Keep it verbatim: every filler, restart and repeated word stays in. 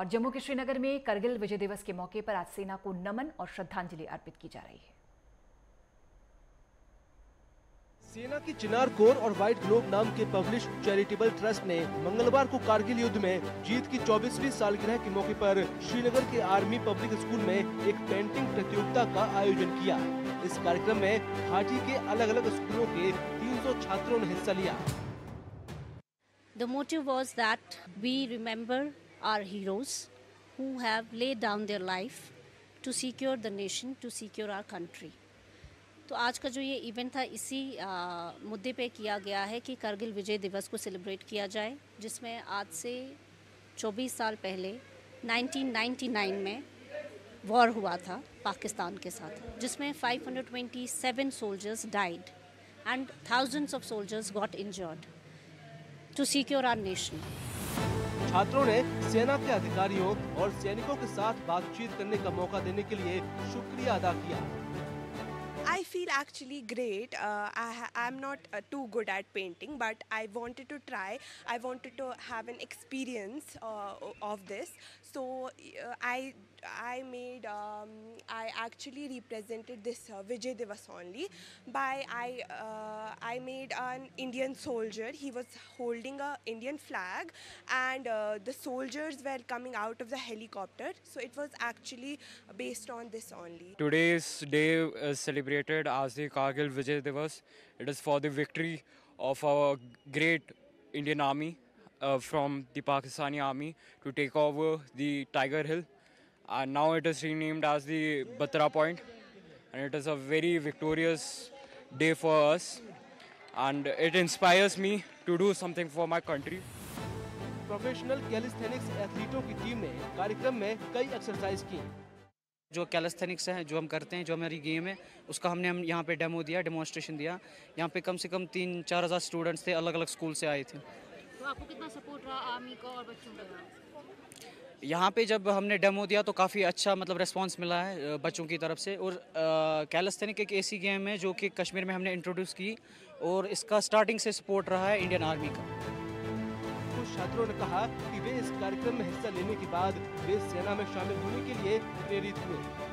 और जम्मू के श्रीनगर में करगिल विजय दिवस के मौके पर आज सेना को नमन और श्रद्धांजलि अर्पित की जा रही है। सेना की चिनार कोर और व्हाइट ग्लोब नाम के पब्लिश चैरिटेबल ट्रस्ट ने मंगलवार को कारगिल युद्ध में जीत की चौबीसवीं सालगिरह के मौके पर श्रीनगर के आर्मी पब्लिक स्कूल में एक पेंटिंग प्रतियोगिता का आयोजन किया। इस कार्यक्रम में घाटी के अलग अलग स्कूलों के तीन सौ छात्रों ने हिस्सा लिया। The motive was that we remember our heroes who have laid down their life to secure the nation, to secure our country. तो आज का जो ये इवेंट था इसी आ, मुद्दे पे किया गया है कि कारगिल विजय दिवस को सेलिब्रेट किया जाए, जिसमें आज से चौबीस साल पहले उन्नीस सौ निन्यानवे में वॉर हुआ था पाकिस्तान के साथ, जिसमें पाँच सौ सत्ताईस soldiers died and thousands of soldiers got injured to secure our nation. छात्रों ने सेना के अधिकारियों और सैनिकों के साथ बातचीत करने का मौका देने के लिए शुक्रिया अदा किया। I feel actually great. Uh, I am not uh, too good at painting, but I wanted to try. I wanted to have an experience uh, of this. So uh, I I made um, I actually represented this uh, Vijay Divas only by I uh, I made an Indian soldier. He was holding a Indian flag, and uh, the soldiers were coming out of the helicopter. So it was actually based on this only. Today's day is celebrated as the Kargil Vijay Divas. It is for the victory of our great Indian Army uh, from the Pakistani Army to take over the Tiger Hill, and now it is renamed as the Batra Point, and it is a very victorious day for us, and it inspires me to do something for my country. Professional calisthenics एथलीटों की team ने कार्यक्रम में कई exercise की। जो calisthenics हैं, जो हम करते हैं, जो हमारी गेम है, उसका हमने हम यहाँ पे डेमो दिया, डेमोस्ट्रेशन दिया। यहाँ पे कम से कम तीन चार हज़ार स्टूडेंट्स थे, अलग अलग स्कूल से आए थे। तो आपको कितना सपोर्ट रहा आर्मी का और बच्चों का? यहाँ पे जब हमने डेमो दिया तो काफ़ी अच्छा मतलब रिस्पांस मिला है बच्चों की तरफ से। और कैलिस्थेनिक एक ऐसी गेम है जो कि कश्मीर में हमने इंट्रोड्यूस की, और इसका स्टार्टिंग से सपोर्ट रहा है इंडियन आर्मी का। छात्रों ने कहा कि वे इस कार्यक्रम में हिस्सा लेने के बाद वे सेना में शामिल होने के लिए प्रेरित हुए।